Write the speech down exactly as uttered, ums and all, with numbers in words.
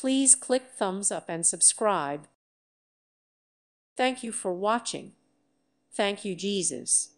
Please click thumbs up and subscribe. Thank you for watching. Thank you, Jesus.